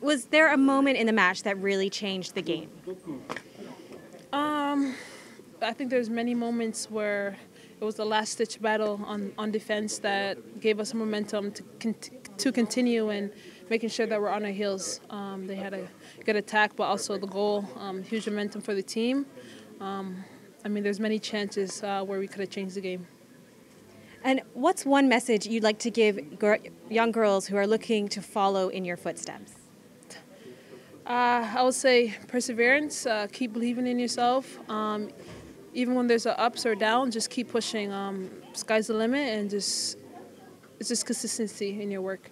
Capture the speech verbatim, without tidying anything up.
was there a moment in the match that really changed the game? Um, I think there's many moments where it was the last-ditch battle on, on defense that gave us momentum to, cont to continue and making sure that we're on our heels. Um, they had a good attack, but also the goal, um, huge momentum for the team. Um, I mean, there's many chances uh, where we could have changed the game. And what's one message you'd like to give gr young girls who are looking to follow in your footsteps? Uh, I would say perseverance, uh, keep believing in yourself. Um, even when there's a ups or downs, just keep pushing. Um, sky's the limit, and just it's just consistency in your work.